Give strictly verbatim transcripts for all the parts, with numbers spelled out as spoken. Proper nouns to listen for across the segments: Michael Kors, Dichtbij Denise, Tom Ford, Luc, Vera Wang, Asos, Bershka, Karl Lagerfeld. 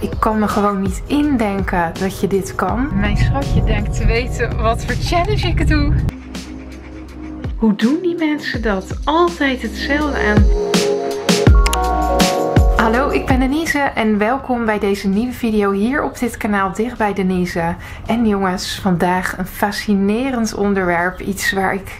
ik kan me gewoon niet indenken dat je dit kan. Mijn schatje denkt te weten wat voor challenge ik doe. Hoe doen die mensen dat? Altijd hetzelfde aan. Hallo, ik ben Denise en welkom bij deze nieuwe video hier op dit kanaal Dichtbij Denise. En jongens, vandaag een fascinerend onderwerp. Iets waar ik...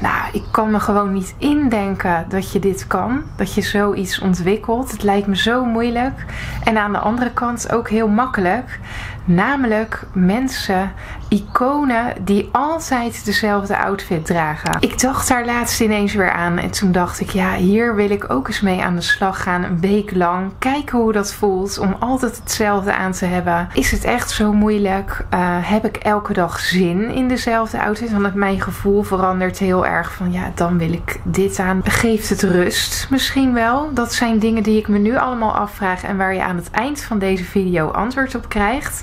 Nou, ik kan me gewoon niet indenken dat je dit kan. Dat je zoiets ontwikkelt. Het lijkt me zo moeilijk. En aan de andere kant ook heel makkelijk. Namelijk mensen, iconen die altijd dezelfde outfit dragen. Ik dacht daar laatst ineens weer aan. En toen dacht ik, ja, hier wil ik ook eens mee aan de slag gaan. Een week lang. Kijken hoe dat voelt. Om altijd hetzelfde aan te hebben. Is het echt zo moeilijk? Uh, heb ik elke dag zin in dezelfde outfit? Want mijn gevoel verandert heel erg. Erg van ja, dan wil ik dit aan. Geeft het rust misschien wel? Dat zijn dingen die ik me nu allemaal afvraag en waar je aan het eind van deze video antwoord op krijgt.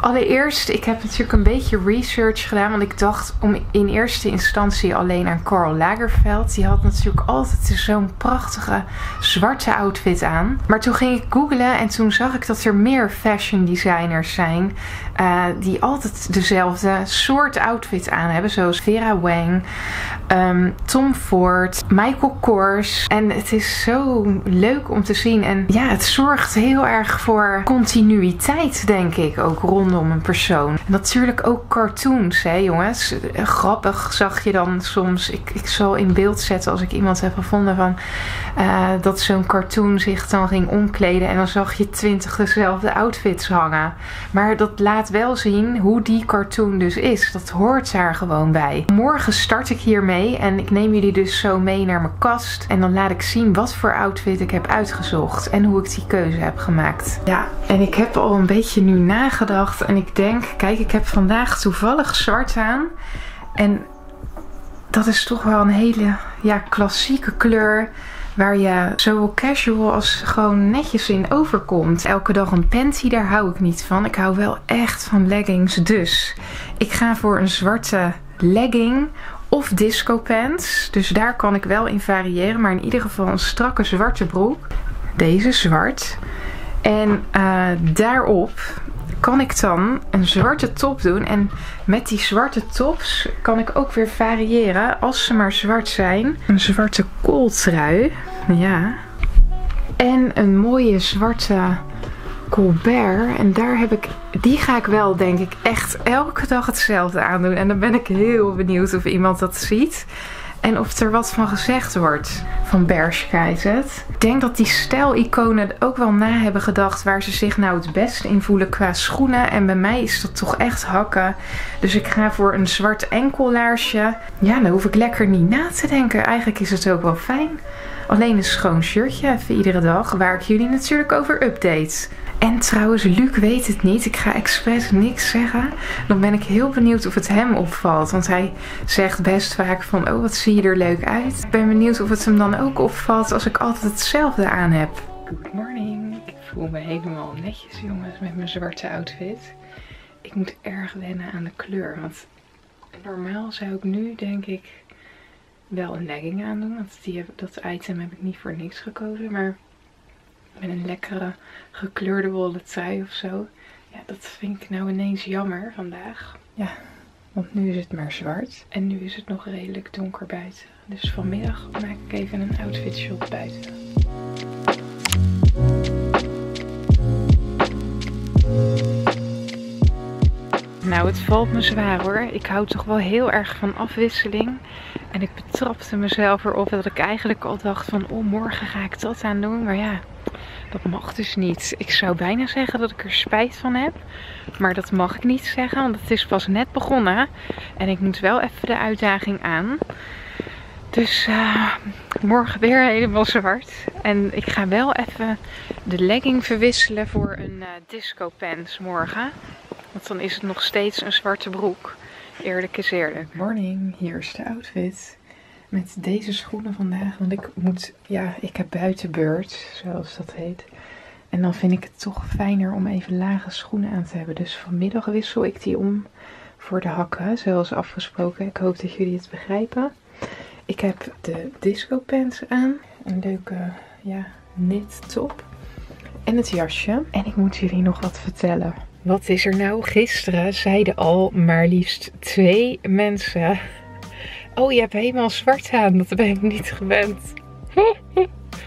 Allereerst, ik heb natuurlijk een beetje research gedaan, want ik dacht om in eerste instantie alleen aan Karl Lagerfeld. Die had natuurlijk altijd zo'n prachtige zwarte outfit aan. Maar toen ging ik googlen en toen zag ik dat er meer fashion designers zijn uh, die altijd dezelfde soort outfit aan hebben, zoals Vera Wang, Um, Tom Ford, Michael Kors. En het is zo leuk om te zien. En ja, het zorgt heel erg voor continuïteit, denk ik, ook rondom een persoon. Natuurlijk ook cartoons, hè jongens. Grappig zag je dan soms. Ik, ik zal in beeld zetten als ik iemand heb gevonden van uh, dat zo'n cartoon zich dan ging omkleden. En dan zag je twintig dezelfde outfits hangen. Maar dat laat wel zien hoe die cartoon dus is. Dat hoort daar gewoon bij. Morgen start ik hiermee en ik neem jullie dus zo mee naar mijn kast en dan laat ik zien wat voor outfit ik heb uitgezocht en hoe ik die keuze heb gemaakt. Ja, en ik heb al een beetje nu nagedacht en ik denk, kijk, ik heb vandaag toevallig zwart aan en dat is toch wel een hele, ja, klassieke kleur waar je zowel casual als gewoon netjes in overkomt. Elke dag een panty, daar hou ik niet van. Ik hou wel echt van leggings, dus ik ga voor een zwarte legging of disco pants. Dus daar kan ik wel in variëren. Maar in ieder geval een strakke zwarte broek. Deze zwart. En uh, daarop kan ik dan een zwarte top doen. En met die zwarte tops kan ik ook weer variëren. Als ze maar zwart zijn. Een zwarte kooltrui. Ja. En een mooie zwarte colbert. En daar heb ik, die ga ik wel, denk ik, echt elke dag hetzelfde aandoen. En dan ben ik heel benieuwd of iemand dat ziet. En of er wat van gezegd wordt. Van Bershka is het. Ik denk dat die stijliconen ook wel na hebben gedacht waar ze zich nou het best in voelen qua schoenen. En bij mij is dat toch echt hakken. Dus ik ga voor een zwart enkellaarsje. Ja, dan hoef ik lekker niet na te denken. Eigenlijk is het ook wel fijn. Alleen een schoon shirtje even iedere dag. Waar ik jullie natuurlijk over update. En trouwens, Luc weet het niet. Ik ga expres niks zeggen. Dan ben ik heel benieuwd of het hem opvalt. Want hij zegt best vaak van, oh, wat zie je er leuk uit. Ik ben benieuwd of het hem dan ook opvalt als ik altijd hetzelfde aan heb. Good morning. Ik voel me helemaal netjes, jongens, met mijn zwarte outfit. Ik moet erg wennen aan de kleur. Want normaal zou ik nu, denk ik, wel een legging aandoen. Want die, dat item heb ik niet voor niks gekozen. Maar met een lekkere gekleurde wollen trui of zo. Ja, dat vind ik nou ineens jammer vandaag. Ja, want nu is het maar zwart. En nu is het nog redelijk donker buiten. Dus vanmiddag maak ik even een outfit shot buiten. Nou, het valt me zwaar hoor. Ik hou toch wel heel erg van afwisseling. En ik betrapte mezelf erop dat ik eigenlijk al dacht van, oh, morgen ga ik dat aan doen. Maar ja, dat mag dus niet. Ik zou bijna zeggen dat ik er spijt van heb. Maar dat mag ik niet zeggen, want het is pas net begonnen. En ik moet wel even de uitdaging aan. Dus uh, morgen weer helemaal zwart. En ik ga wel even de legging verwisselen voor een uh, disco pants morgen. Want dan is het nog steeds een zwarte broek. Eerlijk is eerlijk. Morning, hier is de outfit. Met deze schoenen vandaag. Want ik moet, ja, ik heb buitenbeurt, zoals dat heet. En dan vind ik het toch fijner om even lage schoenen aan te hebben. Dus vanmiddag wissel ik die om voor de hakken, zoals afgesproken. Ik hoop dat jullie het begrijpen. Ik heb de disco pants aan. Een leuke, ja, knit top. en het jasje. En ik moet jullie nog wat vertellen. Wat is er nou? Gisteren zeiden al maar liefst twee mensen: oh, je hebt helemaal zwart aan. Dat ben ik niet gewend.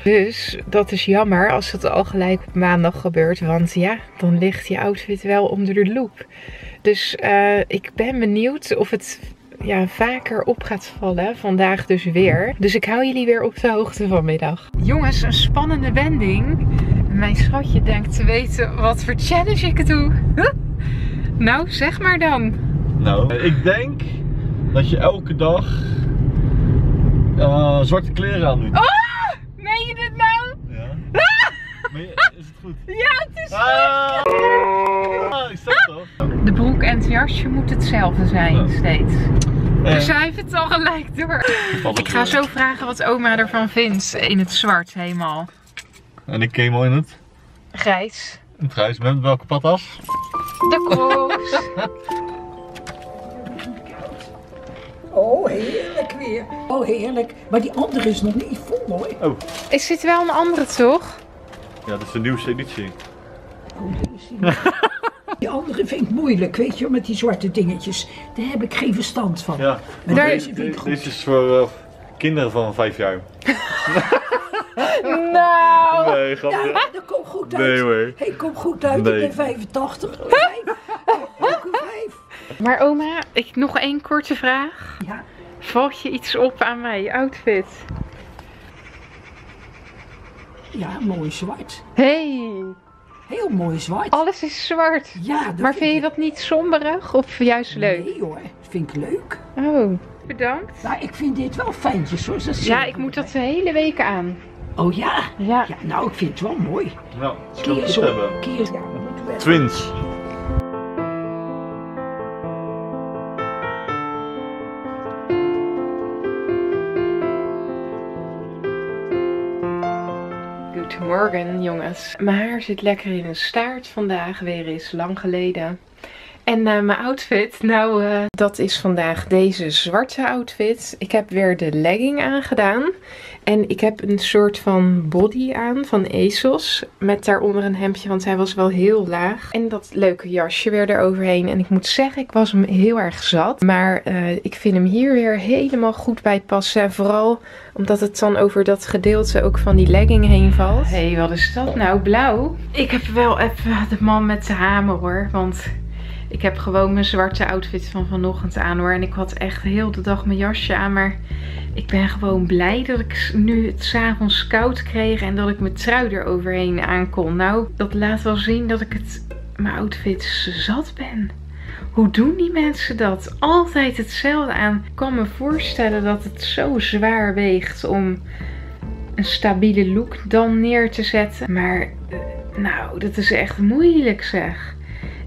Dus dat is jammer als het al gelijk op maandag gebeurt. Want ja, dan ligt je outfit wel onder de loep. Dus uh, ik ben benieuwd of het ja, vaker op gaat vallen. Vandaag dus weer. Dus ik hou jullie weer op de hoogte vanmiddag. Jongens, een spannende wending. Mijn schatje denkt te weten wat voor challenge ik doe. Huh? Nou, zeg maar dan. Nou, ik denk dat je elke dag uh, zwarte kleren aan doet. Oh! Meen je dit nou? Ja. Ah! Meen je, is het goed? Ja, het is ah! goed! Ah, ik snap het toch? De broek en het jasje moet hetzelfde zijn, ja. steeds. Ja. Dus hij heeft het al gelijk door. Ik ga zo vragen wat oma ervan vindt in het zwart helemaal. En ik came al in het? Grijs. In het grijs, met welke patas? De Kors. Oh, heerlijk weer. Oh, heerlijk. Maar die andere is nog niet vol, hoor. Oh. Is dit wel een andere, toch? Ja, dat is de nieuwste editie. Oh, deze. Die andere vind ik moeilijk, weet je, met die zwarte dingetjes. Daar heb ik geen verstand van. Ja, maar Daar... deze vind ik goed. Dit is voor uh, kinderen van vijf jaar. Nou. Nee, grapje. Nou, dat komt goed uit. Nee, hoor. Hey, kom goed uit. Nee. Ik ben vijfentachtig. Maar oma, ik nog één korte vraag. Ja. Valt je iets op aan mijn outfit? Ja, mooi zwart. Hey. Heel mooi zwart. Alles is zwart. Ja. Maar vind je dat niet somberig of juist leuk? Nee hoor, dat vind ik leuk. Oh, bedankt. Nou, ik vind dit wel fijntjes hoor. Ja, ik moet dat de hele week aan. Oh ja? Ja. Ja, nou, ik vind het wel mooi. Nou, dat kan het hebben. Kiers, ja, Twins. Morgen, jongens. Mijn haar zit lekker in een staart vandaag, weer eens lang geleden. En uh, mijn outfit, nou, uh, dat is vandaag deze zwarte outfit. Ik heb weer de legging aangedaan. En ik heb een soort van body aan van Asos. Met daaronder een hemdje, want hij was wel heel laag. En dat leuke jasje weer eroverheen. En ik moet zeggen, ik was hem heel erg zat. Maar uh, ik vind hem hier weer helemaal goed bij passen. En vooral omdat het dan over dat gedeelte ook van die legging heen valt. Hé, hey, wat is dat nou? Blauw? Ik heb wel even de man met de hamer hoor, want... ik heb gewoon mijn zwarte outfit van vanochtend aan hoor. En ik had echt heel de dag mijn jasje aan. Maar ik ben gewoon blij dat ik nu het 's avonds koud kreeg. En dat ik mijn trui er overheen aan kon. Nou, dat laat wel zien dat ik het, mijn outfits zat ben. Hoe doen die mensen dat? Altijd hetzelfde aan. Ik kan me voorstellen dat het zo zwaar weegt om een stabiele look dan neer te zetten. Maar nou, dat is echt moeilijk zeg.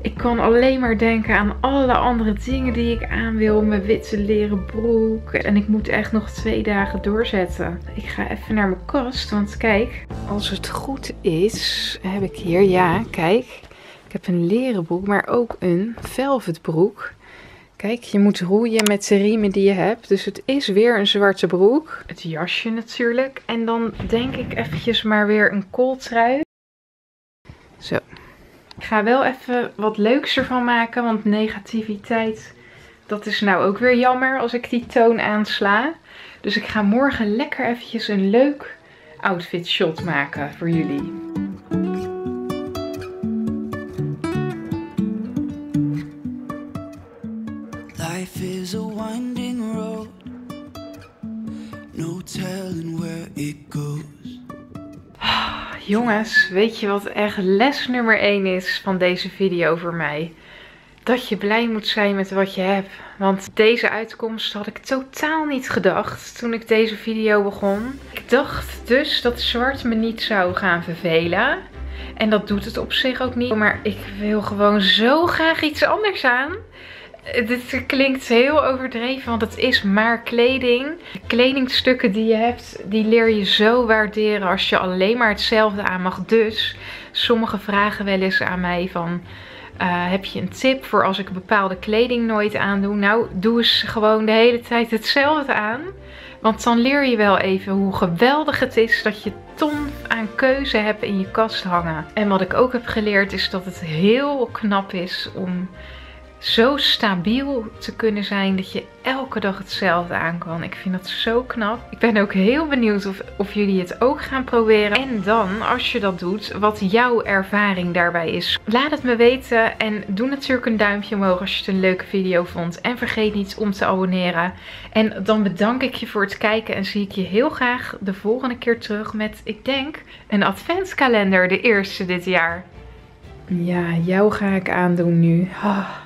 Ik kan alleen maar denken aan alle andere dingen die ik aan wil. Mijn witte leren broek. En ik moet echt nog twee dagen doorzetten. Ik ga even naar mijn kast, want kijk. Als het goed is, heb ik hier, ja, kijk. Ik heb een leren broek, maar ook een velvet broek. Kijk, je moet roeien met de riemen die je hebt. Dus het is weer een zwarte broek. Het jasje natuurlijk. En dan denk ik eventjes maar weer een kooltrui. Zo. Ik ga wel even wat leuks ervan maken, want negativiteit, dat is nou ook weer jammer als ik die toon aansla. Dus ik ga morgen lekker eventjes een leuk outfit shot maken voor jullie. Life is a winding road. No telling where it goes. Jongens, weet je wat echt les nummer één is van deze video voor mij? Dat je blij moet zijn met wat je hebt. Want deze uitkomst had ik totaal niet gedacht toen ik deze video begon. Ik dacht dus dat zwart me niet zou gaan vervelen. En dat doet het op zich ook niet. Maar ik wil gewoon zo graag iets anders aan. Dit klinkt heel overdreven, want het is maar kleding. De kledingstukken die je hebt, die leer je zo waarderen als je alleen maar hetzelfde aan mag. Dus sommigen vragen wel eens aan mij van, uh, heb je een tip voor als ik bepaalde kleding nooit aandoe? Nou, doe eens gewoon de hele tijd hetzelfde aan. Want dan leer je wel even hoe geweldig het is dat je ton aan keuze heb in je kast hangen. En wat ik ook heb geleerd is dat het heel knap is om zo stabiel te kunnen zijn dat je elke dag hetzelfde aan kan. Ik vind dat zo knap. Ik ben ook heel benieuwd of, of jullie het ook gaan proberen. En dan, als je dat doet, wat jouw ervaring daarbij is. Laat het me weten en doe natuurlijk een duimpje omhoog als je het een leuke video vond. En vergeet niet om te abonneren. En dan bedank ik je voor het kijken en zie ik je heel graag de volgende keer terug met, ik denk, een adventskalender. De eerste dit jaar. Ja, jou ga ik aandoen nu. Oh.